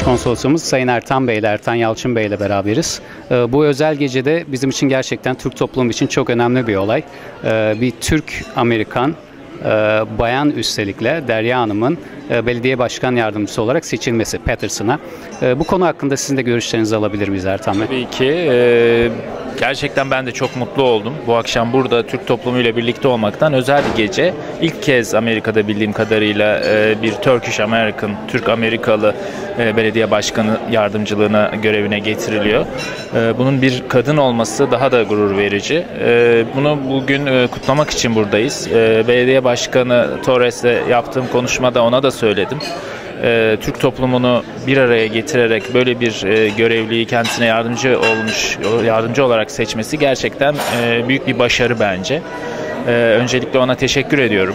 Başkonsolosumuz Sayın Ertan Bey ile Ertan Yalçın Bey ile beraberiz. Bu özel gecede bizim için gerçekten Türk toplumu için çok önemli bir olay. Bir Türk-Amerikan bayan üstelikle Derya Hanım'ın belediye başkan yardımcısı olarak seçilmesi Patterson'a. Bu konu hakkında sizin de görüşlerinizi alabilir miyiz Ertan Bey? Tabii ki. Gerçekten ben de çok mutlu oldum. Bu akşam burada Türk toplumuyla birlikte olmaktan özel bir gece. İlk kez Amerika'da bildiğim kadarıyla bir Turkish American, Türk Amerikalı belediye başkanı yardımcılığına görevine getiriliyor. Bunun bir kadın olması daha da gurur verici. Bunu bugün kutlamak için buradayız. Belediye Başkanı Torres'le yaptığım konuşmada ona da söyledim. Türk toplumunu bir araya getirerek böyle bir görevliyi kendisine yardımcı olarak seçmesi gerçekten büyük bir başarı bence. Öncelikle ona teşekkür ediyorum.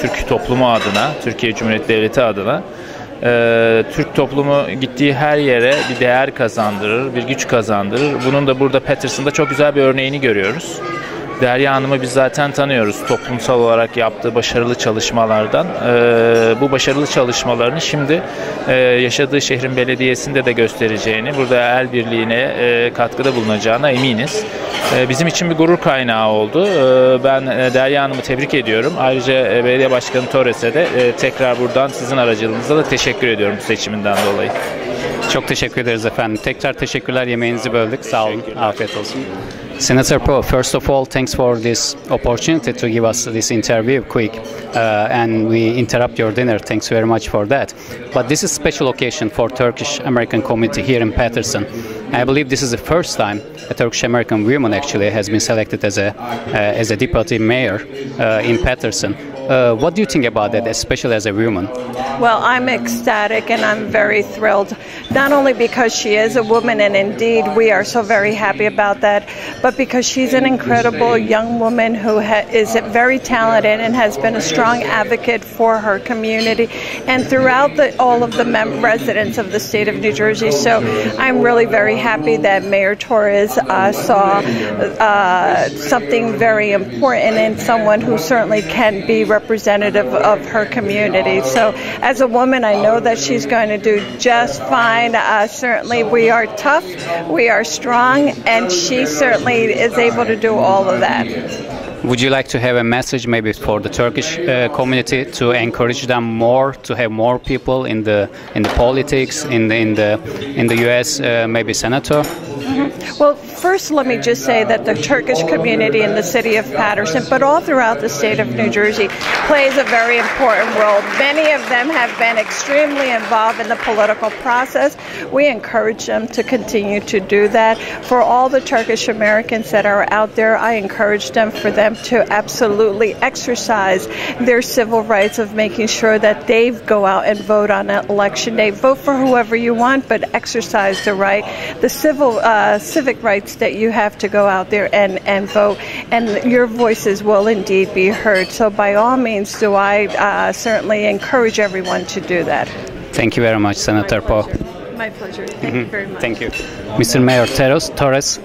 Türk toplumu adına, Türkiye Cumhuriyeti Devleti adına. Türk toplumu gittiği her yere bir değer kazandırır, bir güç kazandırır. Bunun da burada Patterson'da çok güzel bir örneğini görüyoruz. Derya Hanım'ı biz zaten tanıyoruz toplumsal olarak yaptığı başarılı çalışmalardan. Bu başarılı çalışmalarını şimdi yaşadığı şehrin belediyesinde de göstereceğini, burada el birliğine katkıda bulunacağına eminiz. Bizim için bir gurur kaynağı oldu. Ben Derya Hanım'ı tebrik ediyorum. Ayrıca Belediye Başkanı Torres'e de tekrar buradan sizin aracılığınıza da teşekkür ediyorum bu seçiminden dolayı. Çok teşekkür ederiz efendim. Tekrar teşekkürler. Yemeğinizi böldük. Sağ olun. Afiyet olsun. Senator Pou, first of all, thanks for this opportunity to give us this interview quick. And we interrupt your dinner. Thanks very much for that. But this is a special occasion for Turkish-American community here in Patterson. I believe this is the first time a Turkish-American woman actually has been selected as a deputy mayor in Patterson. What do you think about that, especially as a woman? Well, I'm ecstatic and I'm very thrilled, not only because she is a woman, and indeed we are so very happy about that, but because she's an incredible young woman who is very talented and has been a strong advocate for her community and throughout all of the residents of the state of New Jersey. So I'm really very happy that Mayor Torres saw something very important in someone who certainly can be representative of her community. So as a woman, I know that she's going to do just fine. Certainly we are tough, we are strong, and she certainly is able to do all of that. Would you like to have a message maybe for the Turkish community to encourage them more, to have more people in the politics, in the U.S. Maybe senator? Well, first let me just say that the Turkish community in the city of Patterson, but all throughout the state of New Jersey, plays a very important role. Many of them have been extremely involved in the political process. We encourage them to continue to do that. For all the Turkish Americans that are out there, I encourage them to absolutely exercise their civil rights of making sure that they go out and vote on election day. Vote for whoever you want, but exercise the right, the civic rights that you have to go out there and vote, and your voices will indeed be heard. So by all means, do I certainly encourage everyone to do that. Thank you very much, Senator Pou. My pleasure. Thank you very much. Thank you. Mr. Mayor Torres,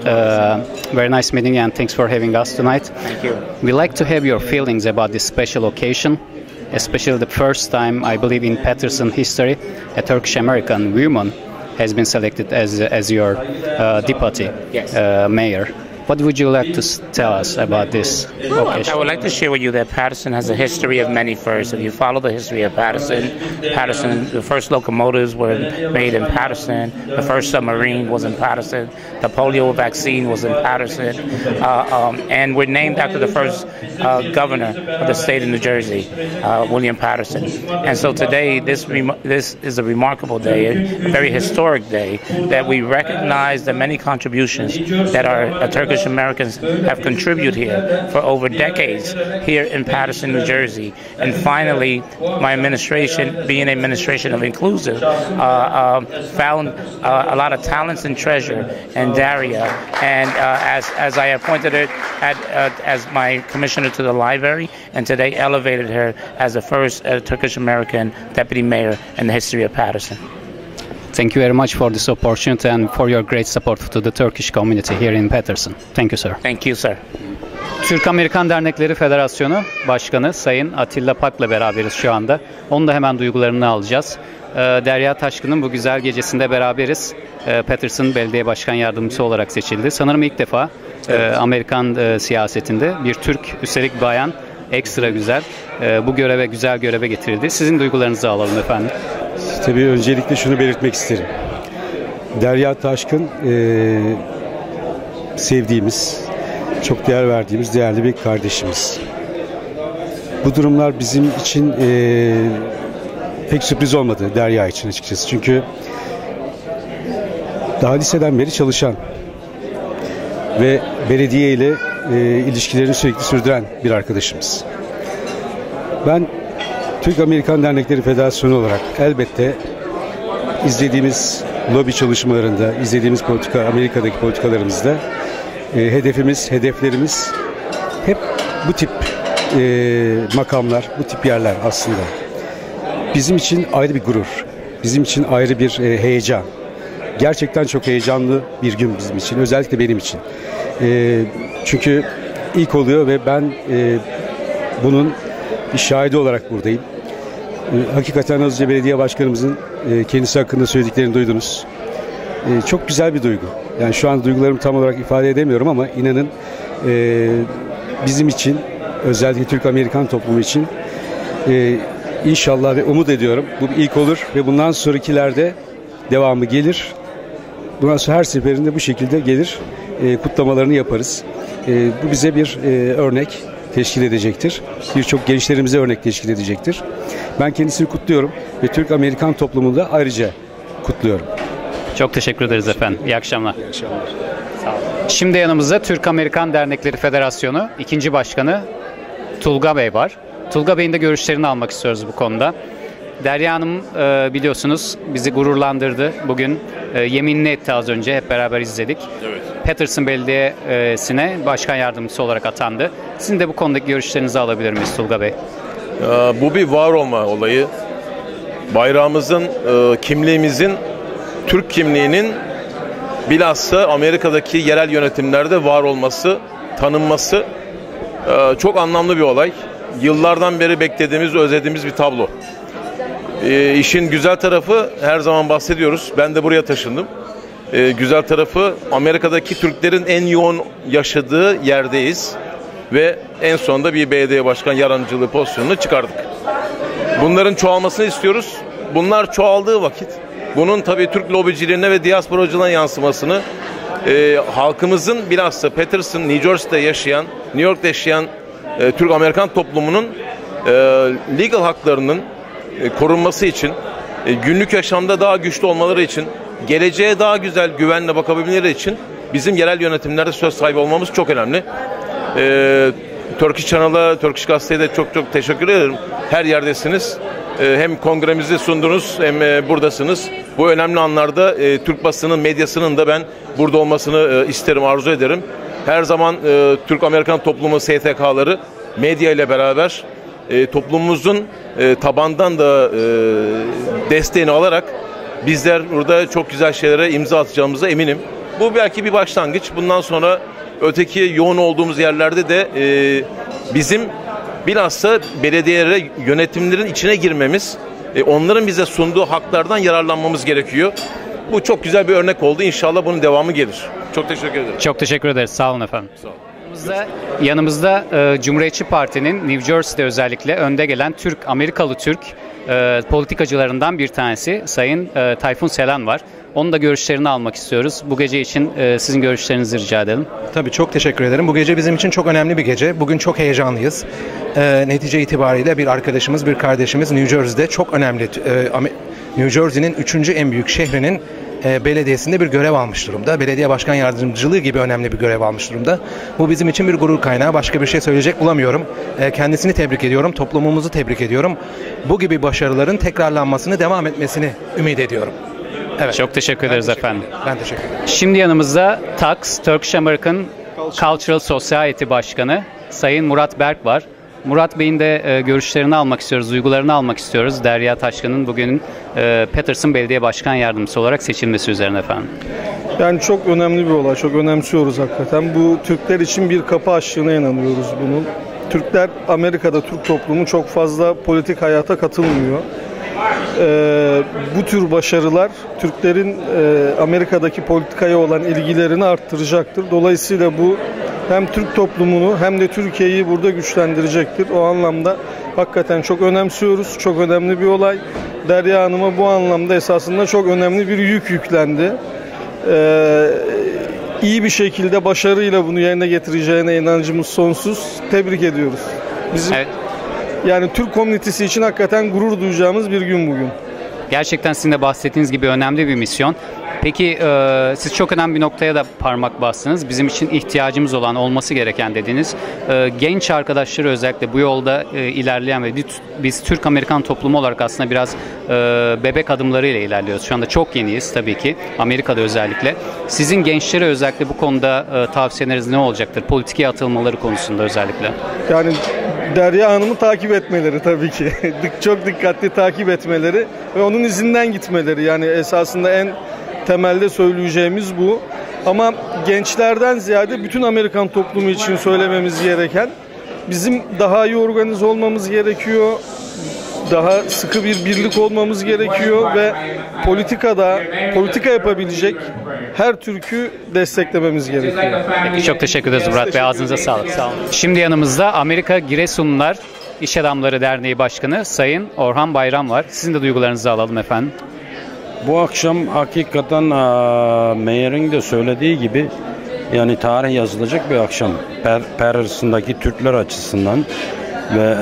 very nice meeting you and thanks for having us tonight. Thank you. We like to have your feelings about this special occasion, especially the first time, I believe, in Patterson history, a Turkish-American woman has been selected as your deputy mayor. What would you like to tell us about this occasion? I would like to share with you that Patterson has a history of many firsts. If you follow the history of Patterson, the first locomotives were made in Patterson, the first submarine was in Patterson, the polio vaccine was in Patterson, and we're named after the first governor of the state of New Jersey, William Paterson. And so today, this is a remarkable day, a very historic day, that we recognize the many contributions that our Turkish Americans have contributed here for over decades here in Patterson, New Jersey. And finally, my administration, being an administration of inclusive, found a lot of talents and treasure in Derya. And as I appointed her as my commissioner to the library, and today elevated her as the first Turkish American deputy mayor in the history of Patterson. Thank you very much for this opportunity and for your great support to the Turkish community here in Patterson. Thank you, sir. Thank you, sir. Türk-Amerikan Dernekleri Federasyonu Başkanı Sayın Atilla Pak'la beraberiz şu anda. Onu da hemen duygularını alacağız. Derya Taşkın'ın bu güzel gecesinde beraberiz. Patterson Belediye Başkan Yardımcısı olarak seçildi. Sanırım ilk defa Amerikan siyasetinde bir Türk, üstelik bayan, ekstra güzel bu göreve, güzel göreve getirildi. Sizin duygularınızı alalım efendim. Tabii öncelikle şunu belirtmek isterim. Derya Taşkın sevdiğimiz, çok değer verdiğimiz değerli bir kardeşimiz. Bu durumlar bizim için pek sürpriz olmadı Derya için açıkçası. Çünkü daha liseden beri çalışan ve belediye ile ilişkilerini sürekli sürdüren bir arkadaşımız. Ben Türk-Amerikan Dernekleri Federasyonu olarak elbette izlediğimiz lobi çalışmalarında, izlediğimiz politika, Amerika'daki politikalarımızda hedeflerimiz hep bu tip makamlar, bu tip yerler aslında. Bizim için ayrı bir gurur, bizim için ayrı bir heyecan. Gerçekten çok heyecanlı bir gün bizim için, özellikle benim için. Çünkü ilk oluyor ve ben bunun bir şahidi olarak buradayım. Hakikaten az önce belediye başkanımızın kendisi hakkında söylediklerini duydunuz. Çok güzel bir duygu. Yani şu an duygularımı tam olarak ifade edemiyorum ama inanın bizim için, özellikle Türk-Amerikan toplumu için inşallah ve umut ediyorum bu ilk olur ve bundan sonrakilerde devamı gelir. Bundan sonra her seferinde bu şekilde gelir, kutlamalarını yaparız. Bu bize bir örnek teşkil edecektir. Birçok gençlerimize örnek teşkil edecektir. Ben kendisini kutluyorum ve Türk-Amerikan toplumunda ayrıca kutluyorum. Çok teşekkür ederiz efendim. İyi akşamlar. İyi akşamlar. Sağ olun. Şimdi yanımızda Türk-Amerikan Dernekleri Federasyonu 2. Başkanı Tulga Bey var. Tulga Bey'in de görüşlerini almak istiyoruz bu konuda. Derya Hanım biliyorsunuz bizi gururlandırdı. Bugün yeminini etti az önce. Hep beraber izledik. Evet. Patterson Belediyesi'ne başkan yardımcısı olarak atandı. Sizin de bu konudaki görüşlerinizi alabilir miyiz Tulga Bey? Bu bir var olma olayı. Bayrağımızın, kimliğimizin, Türk kimliğinin bilhassa Amerika'daki yerel yönetimlerde var olması, tanınması çok anlamlı bir olay. Yıllardan beri beklediğimiz, özlediğimiz bir tablo. İşin güzel tarafı, her zaman bahsediyoruz, ben de buraya taşındım. Güzel tarafı, Amerika'daki Türklerin en yoğun yaşadığı yerdeyiz. Ve en sonunda bir belediye başkan yardımcılığı pozisyonunu çıkardık. Bunların çoğalmasını istiyoruz. Bunlar çoğaldığı vakit, bunun tabii Türk lobicilerine ve diasporacılığına yansımasını, halkımızın bilhassa Patterson, New Jersey'de yaşayan, New York'ta yaşayan Türk-Amerikan toplumunun legal haklarının korunması için, günlük yaşamda daha güçlü olmaları için, geleceğe daha güzel güvenle bakabilmeleri için bizim yerel yönetimlerde söz sahibi olmamız çok önemli. Turkish Channel'a, Turkish Gazete'ye de çok teşekkür ederim. Her yerdesiniz. Hem kongremizi sundunuz hem buradasınız. Bu önemli anlarda Türk basının, medyasının da ben burada olmasını isterim, arzu ederim. Her zaman Türk-Amerikan toplumu, STK'ları medya ile beraber toplumumuzun tabandan da desteğini alarak bizler burada çok güzel şeylere imza atacağımıza eminim. Bu belki bir başlangıç. Bundan sonra öteki yoğun olduğumuz yerlerde de bizim bilhassa belediyelere, yönetimlerin içine girmemiz, onların bize sunduğu haklardan yararlanmamız gerekiyor. Bu çok güzel bir örnek oldu. İnşallah bunun devamı gelir. Çok teşekkür ederim. Çok teşekkür ederiz. Sağ olun efendim. Sağ olun. Yanımızda Cumhuriyetçi Parti'nin New Jersey'de özellikle önde gelen Türk, Amerikalı Türk politikacılarından bir tanesi Sayın Tayfun Selan var. Onun da görüşlerini almak istiyoruz. Bu gece için sizin görüşlerinizi rica edelim. Tabii çok teşekkür ederim. Bu gece bizim için çok önemli bir gece. Bugün çok heyecanlıyız. Netice itibariyle bir arkadaşımız, bir kardeşimiz New Jersey'de çok önemli. New Jersey'nin 3. en büyük şehrinin belediyesinde bir görev almış durumda. Belediye başkan yardımcılığı gibi önemli bir görev almış durumda. Bu bizim için bir gurur kaynağı. Başka bir şey söyleyecek bulamıyorum. Kendisini tebrik ediyorum. Toplumumuzu tebrik ediyorum. Bu gibi başarıların tekrarlanmasını, devam etmesini ümit ediyorum. Evet. Çok teşekkür ederiz efendim. Ben teşekkür ederim. Şimdi yanımızda TACS, Turkish American Cultural Society Başkanı Sayın Murat Berk var. Murat Bey'in de görüşlerini almak istiyoruz, duygularını almak istiyoruz. Derya Taşkın'ın bugün Patterson Belediye Başkan Yardımcısı olarak seçilmesi üzerine efendim. Yani çok önemli bir olay, çok önemsiyoruz hakikaten. Bu Türkler için bir kapı açtığına inanıyoruz bunun. Türkler, Amerika'da Türk toplumu çok fazla politik hayata katılmıyor. Bu tür başarılar Türklerin Amerika'daki politikaya olan ilgilerini arttıracaktır. Dolayısıyla bu hem Türk toplumunu hem de Türkiye'yi burada güçlendirecektir. O anlamda hakikaten çok önemsiyoruz. Çok önemli bir olay. Derya Hanım'a bu anlamda esasında çok önemli bir yük yüklendi. İyi bir şekilde başarıyla bunu yerine getireceğine inancımız sonsuz. Tebrik ediyoruz. Bizim, evet. Yani Türk komünitesi için hakikaten gurur duyacağımız bir gün bugün. Gerçekten sizin de bahsettiğiniz gibi önemli bir misyon. Peki siz çok önemli bir noktaya da parmak bastınız. Bizim için ihtiyacımız olan, olması gereken dediğiniz genç arkadaşları özellikle bu yolda ilerleyen ve biz Türk-Amerikan toplumu olarak aslında biraz bebek adımlarıyla ilerliyoruz. Şu anda çok yeniyiz tabii ki, Amerika'da özellikle. Sizin gençlere özellikle bu konuda tavsiyeleriniz ne olacaktır? Politikaya atılmaları konusunda özellikle. Yani Derya Hanım'ı takip etmeleri tabii ki. Çok dikkatli takip etmeleri ve onun izinden gitmeleri. Yani esasında en temelde söyleyeceğimiz bu. Ama gençlerden ziyade bütün Amerikan toplumu için söylememiz gereken, bizim daha iyi organize olmamız gerekiyor. Daha sıkı bir birlik olmamız gerekiyor ve politikada, politika yapabilecek her Türk'ü desteklememiz gerekiyor. Peki, çok teşekkür ederiz Murat Bey. Ağzınıza sağlık. Sağ olun. Şimdi yanımızda Amerika Giresunlular İş Adamları Derneği Başkanı Sayın Orhan Bayram var. Sizin de duygularınızı alalım efendim. Bu akşam hakikaten Mayor'ın de söylediği gibi yani tarih yazılacak bir akşam. Patterson'daki Türkler açısından ve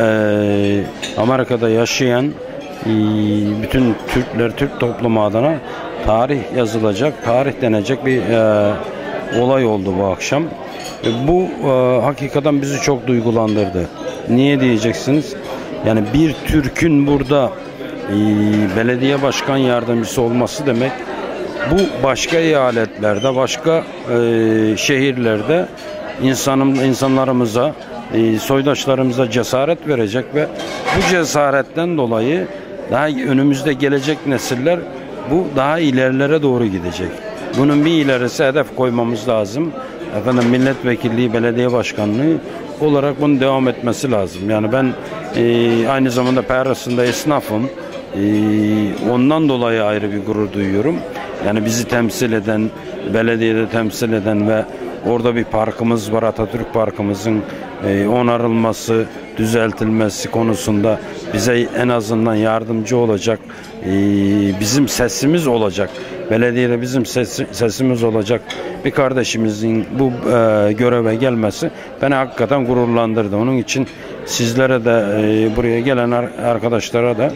Amerika'da yaşayan bütün Türkler, Türk toplumu adına tarih yazılacak, tarih denecek bir olay oldu bu akşam. Bu hakikaten bizi çok duygulandırdı. Niye diyeceksiniz? Yani bir Türk'ün burada belediye başkan yardımcısı olması demek, bu başka eyaletlerde, başka şehirlerde insanlarımıza, soydaşlarımıza cesaret verecek ve bu cesaretten dolayı daha önümüzde gelecek nesiller bu daha ilerilere doğru gidecek. Bunun bir ilerisi hedef koymamız lazım. Efendim, milletvekilliği, belediye başkanlığı olarak bunun devam etmesi lazım. Yani ben aynı zamanda Patterson'da esnafım. Ondan dolayı ayrı bir gurur duyuyorum. Yani bizi temsil eden, belediyede temsil eden ve orada bir parkımız var, Atatürk Parkımızın onarılması, düzeltilmesi konusunda bize en azından yardımcı olacak, bizim sesimiz olacak, belediyede bizim sesimiz olacak bir kardeşimizin bu göreve gelmesi beni hakikaten gururlandırdı. Onun için sizlere de buraya gelen arkadaşlara da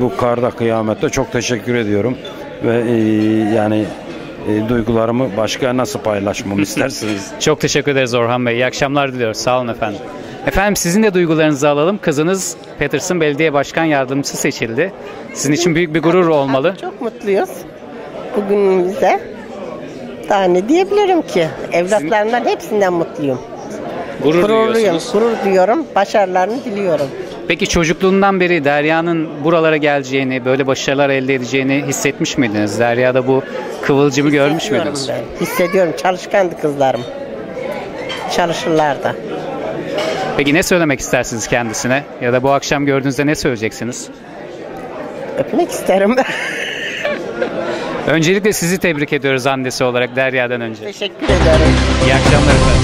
bu karda kıyamette çok teşekkür ediyorum ve yani duygularımı başka nasıl paylaşmamı istersiniz? Çok teşekkür ederiz Orhan Bey. İyi akşamlar diliyoruz. Sağ olun efendim. Efendim, sizin de duygularınızı alalım. Kızınız Patterson Belediye Başkan Yardımcısı seçildi. Sizin için büyük bir gurur olmalı. Çok mutluyuz bugünümüzde. Daha ne diyebilirim ki? Evlatlarından hepsinden mutluyum. Gurur duyuyorum. Başarılarını diliyorum. Peki çocukluğundan beri Derya'nın buralara geleceğini, böyle başarılar elde edeceğini hissetmiş miydiniz? Derya'da bu kıvılcımı görmüş müydünüz? Ben hissediyorum. Çalışkandı kızlarım. Çalışırlardı. Peki ne söylemek istersiniz kendisine? Ya da bu akşam gördüğünüzde ne söyleyeceksiniz? Öpmek isterim. Öncelikle sizi tebrik ediyoruz annesi olarak Derya'dan önce. Teşekkür ederim. İyi akşamlar efendim.